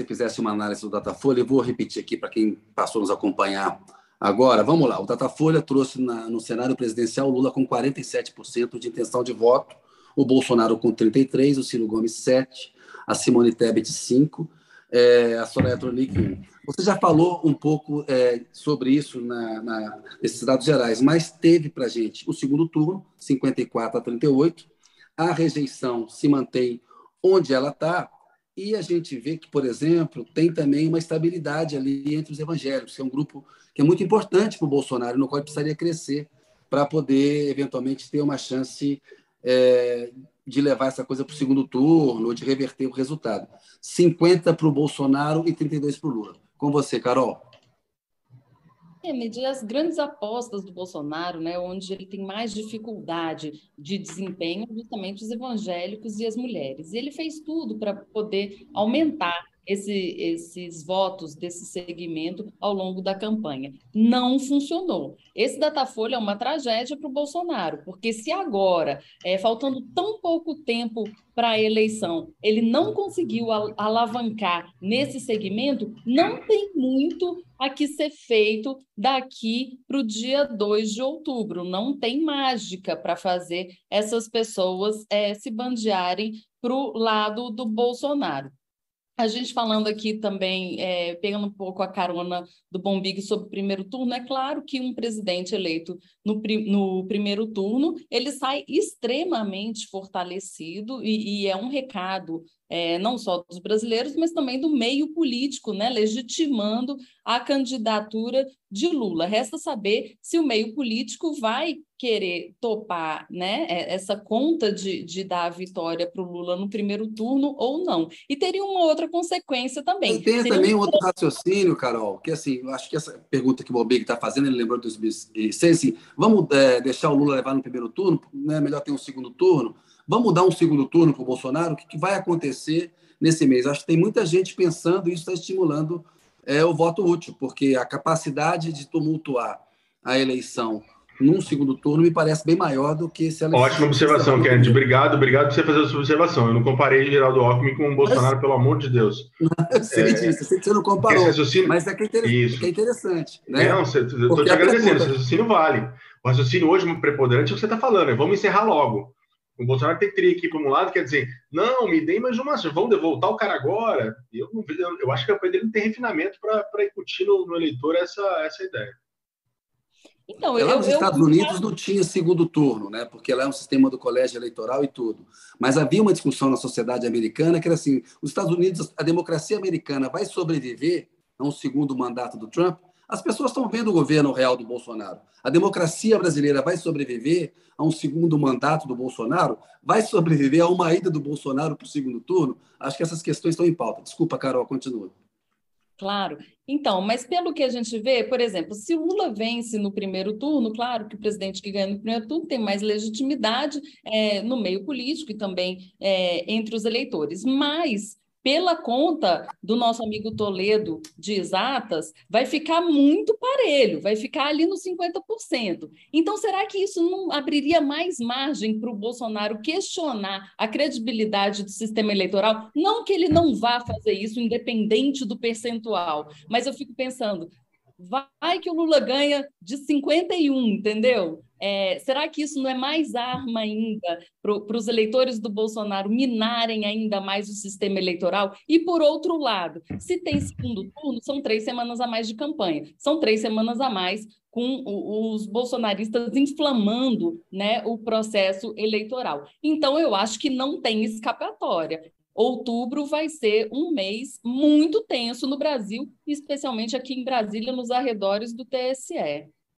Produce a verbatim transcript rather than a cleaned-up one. Se fizesse uma análise do Datafolha, eu vou repetir aqui para quem passou a nos acompanhar agora. Vamos lá, o Datafolha trouxe na, no cenário presidencial o Lula com quarenta e sete por cento de intenção de voto, o Bolsonaro com trinta e três por cento, o Ciro Gomes sete por cento, a Simone Tebet cinco por cento, é, a Soraya Tronique um por cento. Você já falou um pouco é, sobre isso na, na, nesses dados gerais, mas teve para a gente o segundo turno, cinquenta e quatro a trinta e oito por cento, a rejeição se mantém onde ela está. E a gente vê que, por exemplo, tem também uma estabilidade ali entre os evangélicos, que é um grupo que é muito importante para o Bolsonaro, no qual ele precisaria crescer para poder, eventualmente, ter uma chance é, de levar essa coisa para o segundo turno ou de reverter o resultado. cinquenta para o Bolsonaro e trinta e dois para o Lula. Com você, Carol. É, medir as grandes apostas do Bolsonaro, né, onde ele tem mais dificuldade de desempenho, justamente os evangélicos e as mulheres. E ele fez tudo para poder aumentar esse, esses votos desse segmento ao longo da campanha. Não funcionou. Esse Datafolha é uma tragédia para o Bolsonaro, porque se agora, é, faltando tão pouco tempo para a eleição, ele não conseguiu alavancar nesse segmento, não tem muito a que ser feito daqui para o dia dois de outubro. Não tem mágica para fazer essas pessoas é, se bandearem para o lado do Bolsonaro. A gente falando aqui também, é, pegando um pouco a carona do Bombig sobre o primeiro turno, é claro que um presidente eleito no, no primeiro turno, ele sai extremamente fortalecido e, e é um recado é, não só dos brasileiros, mas também do meio político, né, legitimando a candidatura de Lula. Resta saber se o meio político vai querer topar, né, essa conta de, de dar a vitória para o Lula no primeiro turno ou não. E teria uma outra consequência também. E tem também um outro raciocínio, Carol, que assim, eu acho que essa pergunta que o Bombig está fazendo, ele lembrou de dois mil e seis, assim, vamos é, deixar o Lula levar no primeiro turno, né, melhor ter um segundo turno, vamos dar um segundo turno para o Bolsonaro, o que, que vai acontecer nesse mês? Acho que tem muita gente pensando, e isso está estimulando é, o voto útil, porque a capacidade de tumultuar a eleição num segundo turno me parece bem maior do que se ela... Ótima observação, Kennedy. Obrigado, obrigado por você fazer essa observação. Eu não comparei Geraldo Alckmin com o Bolsonaro, mas... pelo amor de Deus. Eu sei é... disso, eu sei que você não comparou, raciocínio... mas é que é interessante. Que é interessante, né? Não, você, eu estou te agradecendo, esse raciocínio vale. O raciocínio hoje muito preponderante é o que você está falando, é vamos encerrar logo. O Bolsonaro tem que ir aqui para um lado, quer dizer, não, me deem mais uma, vão devoltar o cara agora. Eu, não, eu acho que a campanha dele não tem refinamento para incutir no, no eleitor essa, essa ideia. Então, lá nos Estados Unidos não tinha segundo turno, né? Porque lá é um sistema do colégio eleitoral e tudo. Mas havia uma discussão na sociedade americana que era assim, os Estados Unidos, a democracia americana vai sobreviver a um segundo mandato do Trump? As pessoas estão vendo o governo real do Bolsonaro. A democracia brasileira vai sobreviver a um segundo mandato do Bolsonaro? Vai sobreviver a uma ida do Bolsonaro para o segundo turno? Acho que essas questões estão em pauta. Desculpa, Carol, continua. Claro. Então, mas pelo que a gente vê, por exemplo, se o Lula vence no primeiro turno, claro que o presidente que ganha no primeiro turno tem mais legitimidade é, no meio político e também é, entre os eleitores, mas pela conta do nosso amigo Toledo de exatas, vai ficar muito parelho, vai ficar ali nos cinquenta por cento. Então, será que isso não abriria mais margem para o Bolsonaro questionar a credibilidade do sistema eleitoral? Não que ele não vá fazer isso, independente do percentual, mas eu fico pensando, vai que o Lula ganha de cinquenta e um, entendeu? É, será que isso não é mais arma ainda para os eleitores do Bolsonaro minarem ainda mais o sistema eleitoral? E, por outro lado, se tem segundo turno, são três semanas a mais de campanha, são três semanas a mais com os bolsonaristas inflamando, né, o processo eleitoral. Então, eu acho que não tem escapatória. Outubro vai ser um mês muito tenso no Brasil, especialmente aqui em Brasília, nos arredores do T S E.